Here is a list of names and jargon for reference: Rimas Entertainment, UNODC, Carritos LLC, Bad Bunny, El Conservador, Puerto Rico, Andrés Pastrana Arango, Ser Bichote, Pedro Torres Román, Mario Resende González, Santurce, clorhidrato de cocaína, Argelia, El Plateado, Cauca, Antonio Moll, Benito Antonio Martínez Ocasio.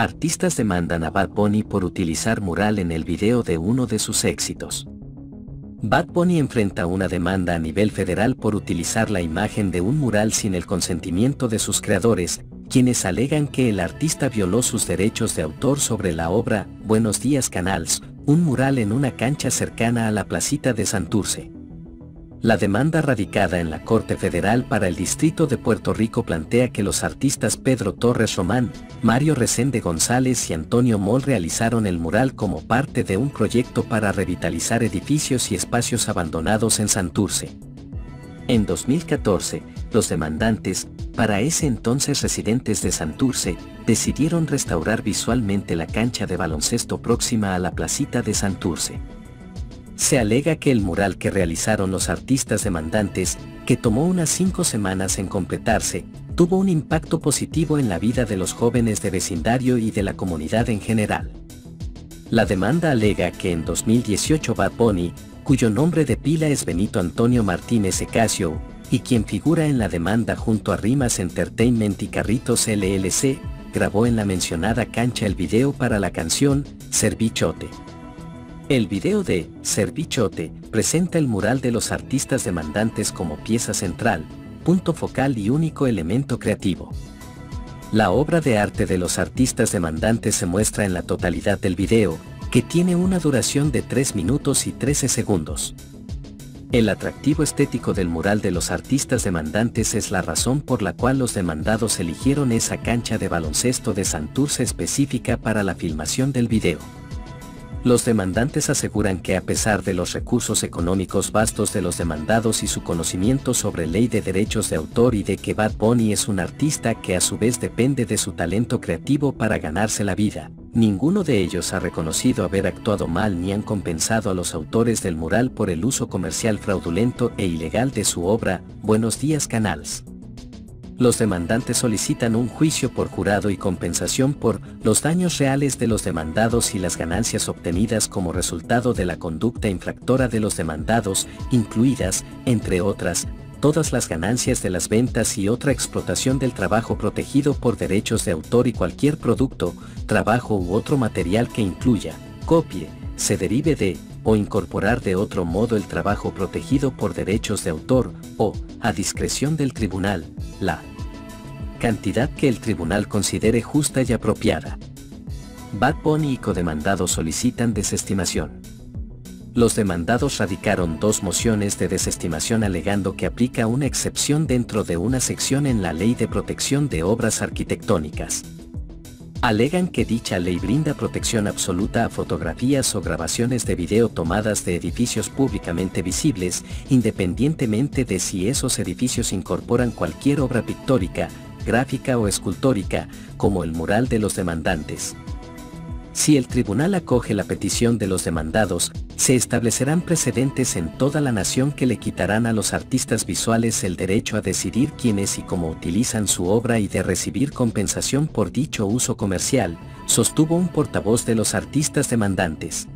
Artistas demandan a Bad Bunny por utilizar mural en el video de uno de sus éxitos. Bad Bunny enfrenta una demanda a nivel federal por utilizar la imagen de un mural sin el consentimiento de sus creadores, quienes alegan que el artista violó sus derechos de autor sobre la obra Buenos Días Canals, un mural en una cancha cercana a la placita de Santurce. La demanda radicada en la Corte Federal para el Distrito de Puerto Rico plantea que los artistas Pedro Torres Román, Mario Resende González y Antonio Moll realizaron el mural como parte de un proyecto para revitalizar edificios y espacios abandonados en Santurce. En 2014, los demandantes, para ese entonces residentes de Santurce, decidieron restaurar visualmente la cancha de baloncesto próxima a la placita de Santurce. Se alega que el mural que realizaron los artistas demandantes, que tomó unas 5 semanas en completarse, tuvo un impacto positivo en la vida de los jóvenes de vecindario y de la comunidad en general. La demanda alega que en 2018 Bad Bunny, cuyo nombre de pila es Benito Antonio Martínez Ocasio, y quien figura en la demanda junto a Rimas Entertainment y Carritos LLC, grabó en la mencionada cancha el video para la canción Ser Bichote. El video de Ser Bichote presenta el mural de los artistas demandantes como pieza central, punto focal y único elemento creativo. La obra de arte de los artistas demandantes se muestra en la totalidad del video, que tiene una duración de 3 minutos y 13 segundos. El atractivo estético del mural de los artistas demandantes es la razón por la cual los demandados eligieron esa cancha de baloncesto de Santurce específica para la filmación del video. Los demandantes aseguran que a pesar de los recursos económicos vastos de los demandados y su conocimiento sobre ley de derechos de autor y de que Bad Bunny es un artista que a su vez depende de su talento creativo para ganarse la vida, ninguno de ellos ha reconocido haber actuado mal ni han compensado a los autores del mural por el uso comercial fraudulento e ilegal de su obra, Buenos Días Canals. Los demandantes solicitan un juicio por jurado y compensación por los daños reales de los demandados y las ganancias obtenidas como resultado de la conducta infractora de los demandados, incluidas, entre otras, todas las ganancias de las ventas y otra explotación del trabajo protegido por derechos de autor y cualquier producto, trabajo u otro material que incluya, copie, se derive de, o incorporar de otro modo el trabajo protegido por derechos de autor, o, a discreción del tribunal, la cantidad que el tribunal considere justa y apropiada. Bad Bunny y codemandados solicitan desestimación. Los demandados radicaron 2 mociones de desestimación alegando que aplica una excepción dentro de una sección en la Ley de Protección de Obras Arquitectónicas. Alegan que dicha ley brinda protección absoluta a fotografías o grabaciones de video tomadas de edificios públicamente visibles, independientemente de si esos edificios incorporan cualquier obra pictórica, gráfica o escultórica, como el mural de los demandantes. Si el tribunal acoge la petición de los demandados, se establecerán precedentes en toda la nación que le quitarán a los artistas visuales el derecho a decidir quiénes y cómo utilizan su obra y de recibir compensación por dicho uso comercial, sostuvo un portavoz de los artistas demandantes.